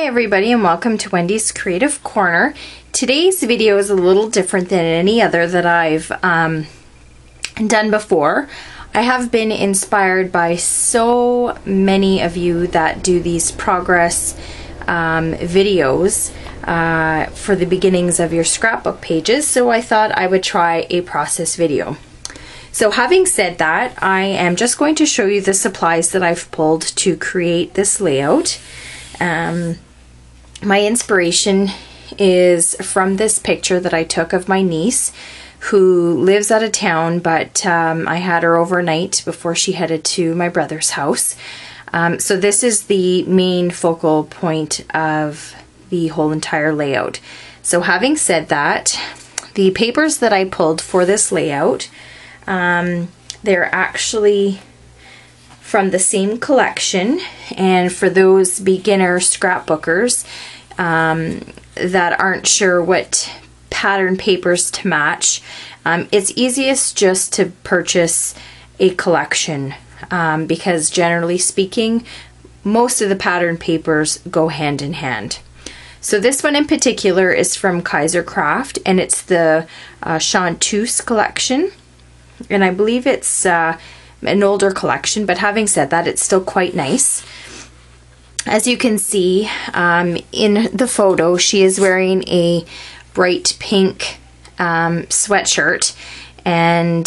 Hi everybody and welcome to Wendy's Creative Corner. Today's video is a little different than any other that I've done before. I have been inspired by so many of you that do these progress videos for the beginnings of your scrapbook pages, so I thought I would try a process video. So having said that, I am just going to show you the supplies that I've pulled to create this layout. My inspiration is from this picture that I took of my niece who lives out of town, but I had her overnight before she headed to my brother's house. So this is the main focal point of the whole entire layout. So having said that, the papers that I pulled for this layout, they're actually from the same collection, and for those beginner scrapbookers that aren't sure what pattern papers to match, it's easiest just to purchase a collection because generally speaking most of the pattern papers go hand in hand. So this one in particular is from Kaiser Craft, and it's the Chantous collection, and I believe it's an older collection, but having said that, it's still quite nice. As you can see in the photo, she is wearing a bright pink sweatshirt, and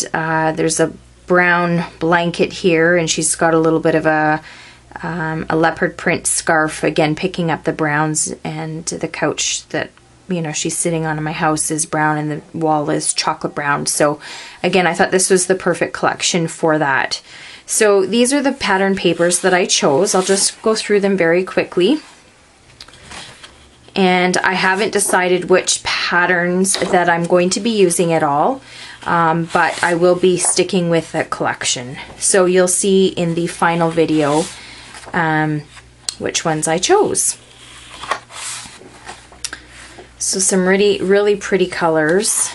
there's a brown blanket here, and she's got a little bit of a leopard print scarf, again picking up the browns, and the couch that she's sitting on in my house is brown and the wall is chocolate brown. So again, I thought this was the perfect collection for that. So these are the pattern papers that I chose. I'll just go through them very quickly. And I haven't decided which patterns that I'm going to be using at all, but I will be sticking with the collection. So you'll see in the final video which ones I chose. So some really, really pretty colors.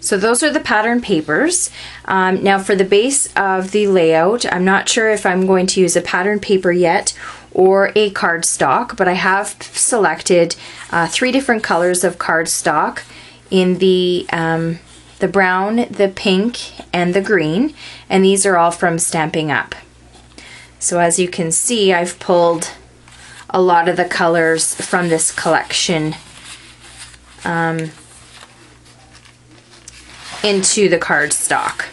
So those are the pattern papers. Now for the base of the layout, I'm not sure if I'm going to use a pattern paper yet or a cardstock, but I have selected three different colors of cardstock in the brown, the pink, and the green, and these are all from Stamping Up. So as you can see, I've pulled a lot of the colors from this collection into the cardstock.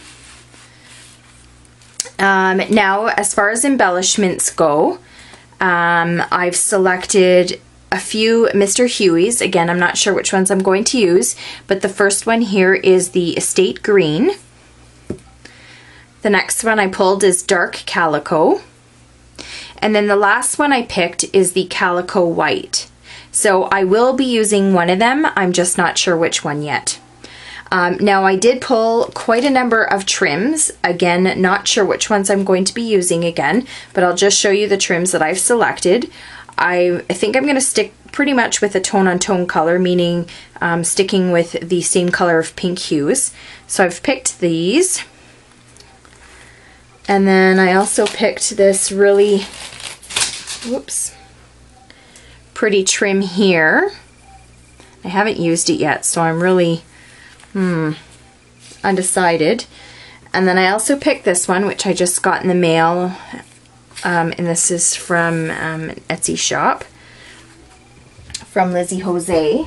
Now, as far as embellishments go, I've selected a few Mr. Huey's. Again, I'm not sure which ones I'm going to use, but the first one here is the Estate Green. The next one I pulled is Dark Calico. And then the last one I picked is the Calico White. So I will be using one of them, I'm just not sure which one yet. Now I did pull quite a number of trims. Again, not sure which ones I'm going to be using again, but I'll just show you the trims that I've selected. I think I'm going to stick pretty much with a tone-on-tone color, meaning sticking with the same color of pink hues. So I've picked these. And then I also picked this really pretty trim here. I haven't used it yet, so I'm really undecided. And then I also picked this one, which I just got in the mail, and this is from an Etsy shop from Lizzie Jose.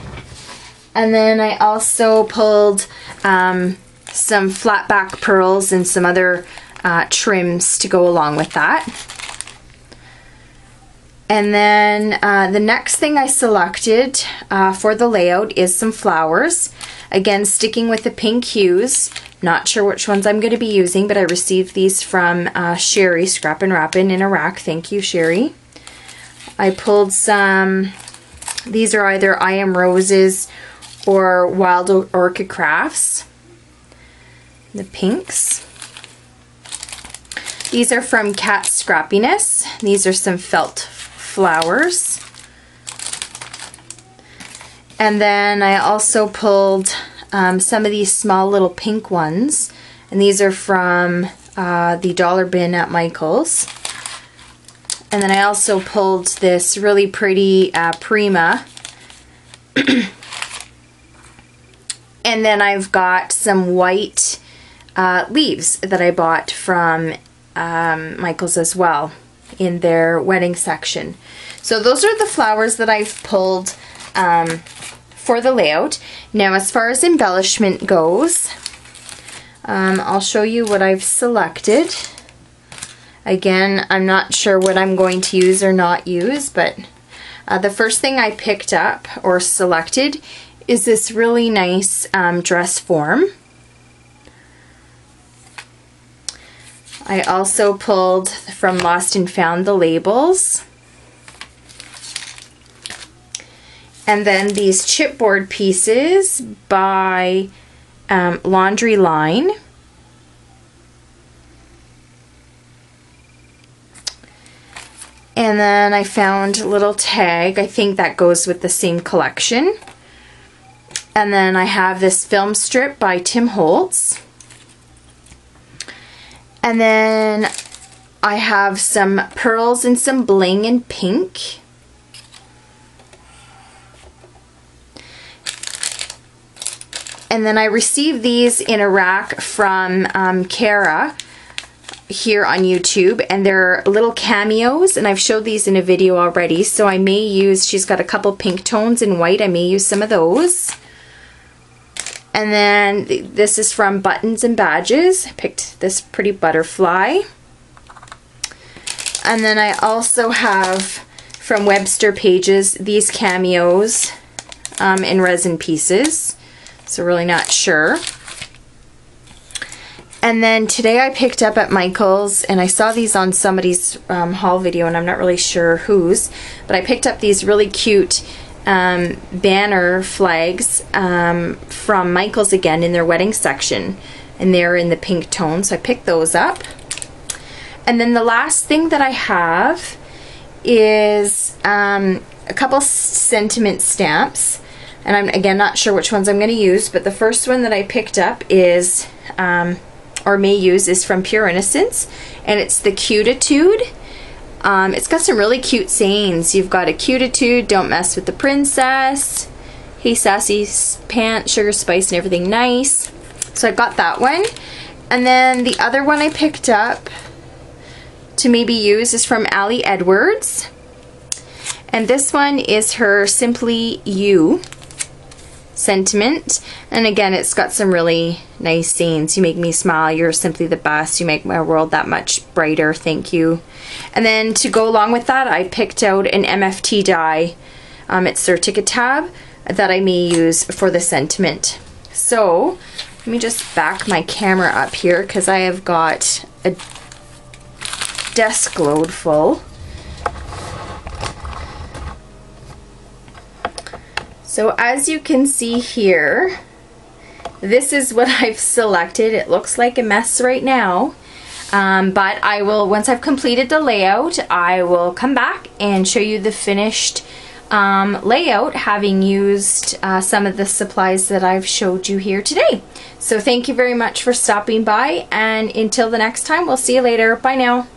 And then I also pulled some flat back pearls and some other trims to go along with that. And then the next thing I selected for the layout is some flowers. Again, sticking with the pink hues. Not sure which ones I'm going to be using, but I received these from Sherry Scrap and Rappin in Iraq. Thank you, Sherry. I pulled some, these are either I Am Roses or Wild Orchid Crafts. The pinks. These are from Cat Scrappiness. These are some felt flowers. And then I also pulled some of these small little pink ones. And these are from the dollar bin at Michael's. And then I also pulled this really pretty Prima. And then I've got some white leaves that I bought from Michael's as well in their wedding section. So those are the flowers that I've pulled for the layout. Now as far as embellishment goes, I'll show you what I've selected. Again, I'm not sure what I'm going to use or not use, but the first thing I picked up or selected is this really nice dress form. I also pulled from Lost and Found the labels. And then these chipboard pieces by Laundry Line. And then I found a little tag. I think that goes with the same collection. And then I have this film strip by Tim Holtz. And then I have some pearls and some bling in pink. And then I received these in a rack from Kara here on YouTube, and they're little cameos, and I've showed these in a video already, so I may use, she's got a couple pink tones in white, I may use some of those. And then this is from Buttons and Badges. I picked this pretty butterfly. And then I also have from Webster Pages these cameos in resin pieces. So really not sure. And then today I picked up at Michael's, and I saw these on somebody's haul video, and I'm not really sure whose, but I picked up these really cute banner flags from Michael's again in their wedding section, and they're in the pink tone, so I picked those up. And then the last thing that I have is a couple sentiment stamps. And I'm, again, not sure which ones I'm going to use, but the first one that I picked up is, or may use, is from Pure Innocence, and it's the Cutitude. It's got some really cute sayings. You've got a cutitude, don't mess with the princess, hey sassy pants, sugar, spice, and everything nice. So I got that one. And then the other one I picked up to maybe use is from Allie Edwards. And this one is her Simply You sentiment, and again it's got some really nice scenes. You make me smile, you're simply the best, you make my world that much brighter, thank you. And then to go along with that, I picked out an MFT die, it's their ticket tab, that I may use for the sentiment. So let me just back my camera up here because I have got a desk load full. So as you can see here, this is what I've selected. It looks like a mess right now, but I will, once I've completed the layout, I will come back and show you the finished layout, having used some of the supplies that I've showed you here today. So thank you very much for stopping by, and until the next time, we'll see you later. Bye now.